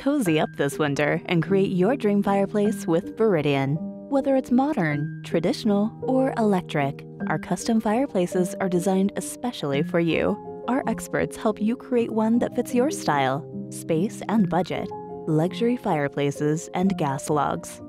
cozy up this winter and create your dream fireplace with Viridien. Whether it's modern, traditional, or electric, our custom fireplaces are designed especially for you. Our experts help you create one that fits your style, space, and budget. Luxury fireplaces and gas logs.